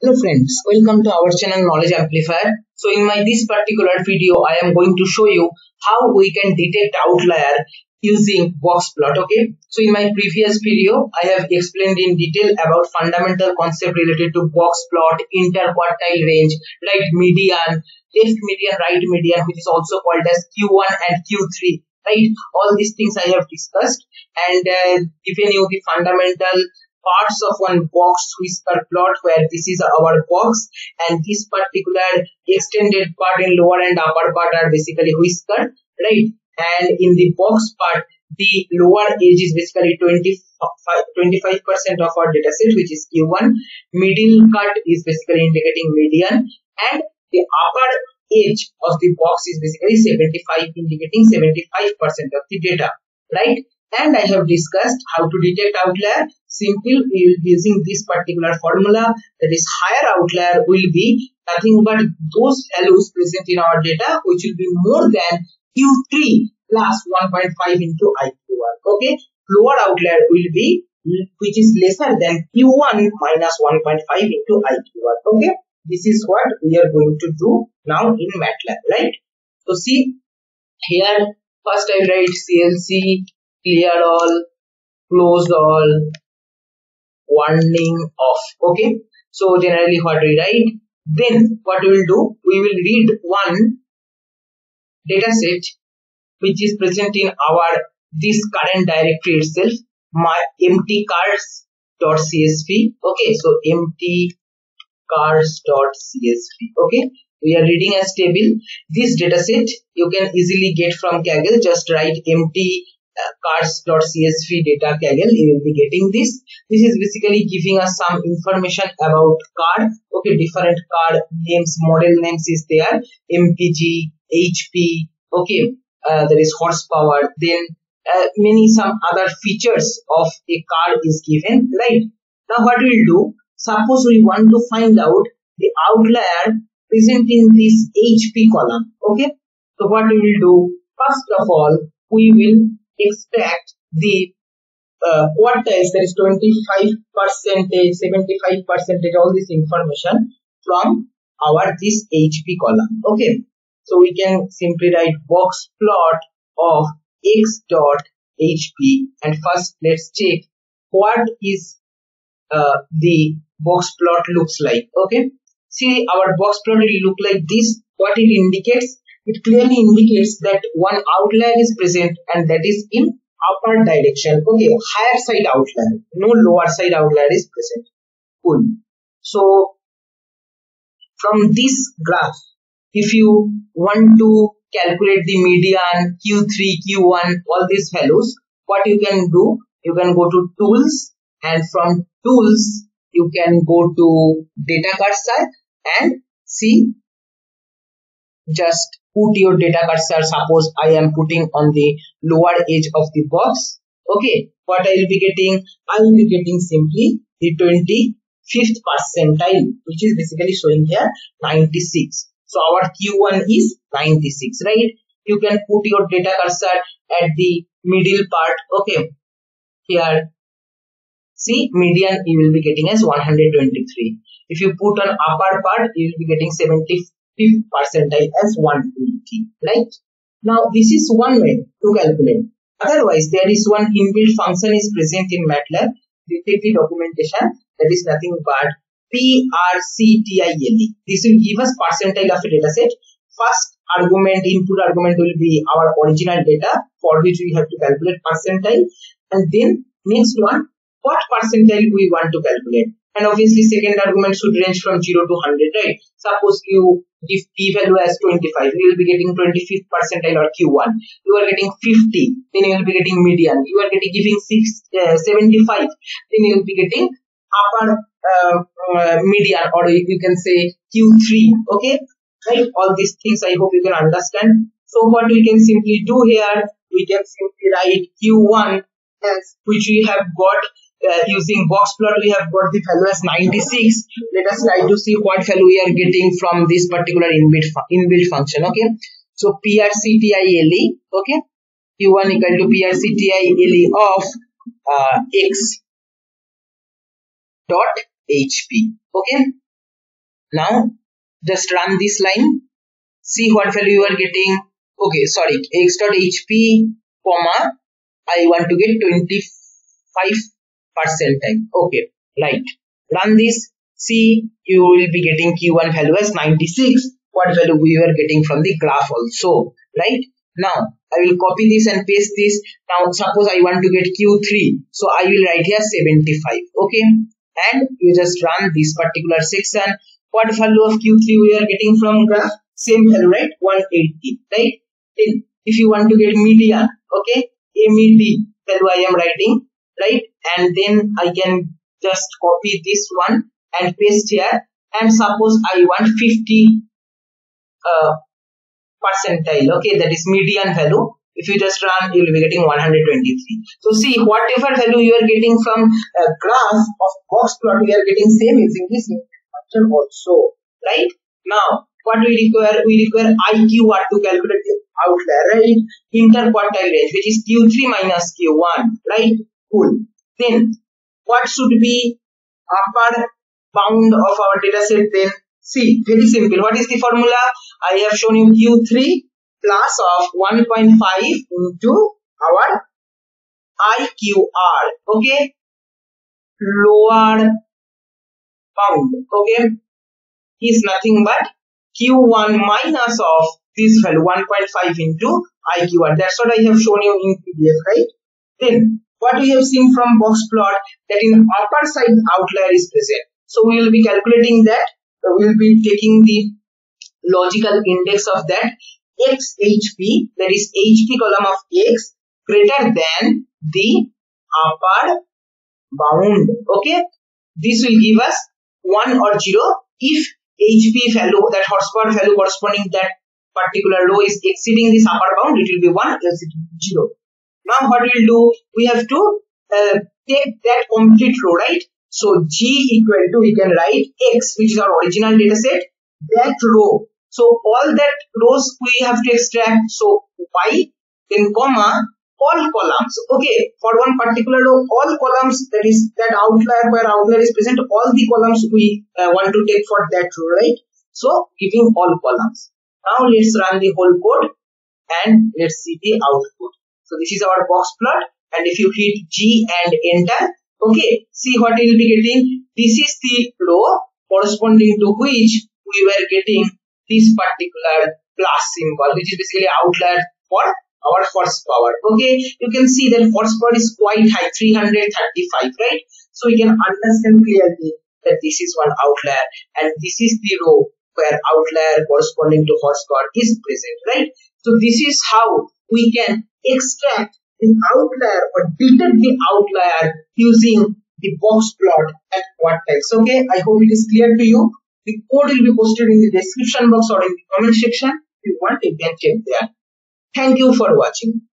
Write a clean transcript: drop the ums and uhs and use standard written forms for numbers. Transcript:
Hello friends, welcome to our channel Knowledge Amplifier. So in this particular video, I am going to show you how we can detect outlier using box plot. Okay. So in my previous video, I have explained in detail about fundamental concept related to box plot, interquartile range, right median, left median, right median, which is also called as Q1 and Q3. Right. All these things I have discussed and given you the fundamental parts of one box whisker plot, where this is our box and this particular extended part and lower and upper part are basically whisker, right? And in the box part, the lower edge is basically 25% of our data set, which is Q1. Middle cut is basically indicating median, and the upper edge of the box is basically 75, indicating 75% of the data, right? And I have discussed how to detect outlier. Simple, using this particular formula, that is higher outlier will be nothing but those values present in our data which will be more than Q3 plus 1.5 into IQR. Okay, lower outlier will be which is lesser than Q1 minus 1.5 into IQR. Okay, this is what we are going to do now in MATLAB, right? So see here, first I write CLC. Clear all, close all, warning off. Okay, so generally what we write, then what we will do, we will read one data set which is present in our this current directory itself, my mtcars.csv. okay, so mtcars.csv. okay, we are reading as table. This data set you can easily get from Kaggle. Just write mtcars.csv data Kaggle, you will be getting this. This is basically giving us some information about car. Okay, different car names, model names is there, mpg, hp, okay, there is horsepower, then many some other features of a car is given, right? Now what we will do, suppose we want to find out the outlier present in this hp column. Okay, so what we will do, first of all, we will extract the quartiles, that is 25%, 75%, all this information from our this HP column. Okay, so we can simply write box plot of x dot HP, and first let's check what is the box plot looks like. Okay, see our box plot will look like this. What it indicates, it clearly indicates that one outlier is present, and that is in upper direction. Okay, higher side outlier, no lower side outlier is present. Cool. So from this graph, if you want to calculate the median, Q3, Q1, all these values, what you can do, you can go to tools, and from tools you can go to data cursor and see, just put your data cursor. Suppose I am putting on the lower edge of the box. Okay, what I will be getting? I will be getting simply the 25th percentile, which is basically showing here 96. So our Q1 is 96, right? You can put your data cursor at the middle part. Okay, here, see, median you will be getting as 123. If you put on upper part, you will be getting 75th percentile as 180, right? Now this is one way to calculate. Otherwise, there is one inbuilt function is present in MATLAB. You take the documentation, that is nothing but PRCTILE. This will give us percentile of a data set. First argument, input argument, will be our original data for which we have to calculate percentile, and then next one, what percentile we want to calculate. And obviously second argument should range from 0 to 100, right? Suppose you give p value as 25, you will be getting 25th percentile or Q1. You are getting 50, then you will be getting median. You are getting giving 75, then you will be getting upper median, or you can say Q3, okay? Right? All these things I hope you can understand. So what we can simply do here, we can simply write Q1, yes, which we have got. Using box plot, we have got the value as 96. Let us try to see what value we are getting from this particular inbuilt function. Okay, so PRCTILE, okay, Q1 equal to PRCTILE of x dot HP. Okay, Now just run this line, see what value you are getting. Okay, sorry, x.hp, comma, I want to get 25 percentile. Okay, right. Run this, see you will be getting Q1 value as 96, what value we were getting from the graph also, right? Now I will copy this and paste this. Now suppose I want to get Q3, so I will write here 75, okay? And you just run this particular section. What value of Q3 we are getting from graph? Same value, right? 180, right? Then if you want to get median, okay, MED value I am writing, right? And then I can just copy this one and paste here, and suppose I want 50 percentile, okay, that is median value. If you just run, you will be getting 123. So see, whatever value you are getting from graph of box plot, we are getting same using this function also, right? Now what we require IQR to calculate the outlier, right? Interquartile range, which is Q3 minus Q1, right? Cool. Then what should be upper bound of our data set then? See, very simple. What is the formula? I have shown you Q3 plus of 1.5 into our IQR, okay? Lower bound, okay? Is nothing but Q1 minus of this value, 1.5 into IQR. That's what I have shown you in PDF, right? Then, what we have seen from box plot, that in upper side outlier is present. So we will be calculating that. We will be taking the logical index of that, XHP, that is HP column of X greater than the upper bound, okay? This will give us 1 or 0 if HP value, that hotspot value corresponding that particular row is exceeding this upper bound, it will be 1, else it will be 0. Now what we will do, we have to take that complete row, right? So G equal to, we can write X, which is our original data set, that row. So all that rows we have to extract. So Y, then comma, all columns. Okay, for one particular row, all columns, that is that outlier where outlier is present, all the columns we want to take for that row, right? So giving all columns. Now let's run the whole code and let's see the output. So this is our box plot, and if you hit G and enter, okay, see what you will be getting. This is the row corresponding to which we were getting this particular plus symbol, which is basically outlier for our horsepower. Okay, you can see that horsepower is quite high, 335, right? So we can understand clearly that this is one outlier, and this is the row where outlier corresponding to horsepower is present, right? So this is how we can extract the outlier or detect the outlier using the box plot at what text. Okay, I hope it is clear to you. The code will be posted in the description box or in the comment section. If you want, you can check there. Thank you for watching.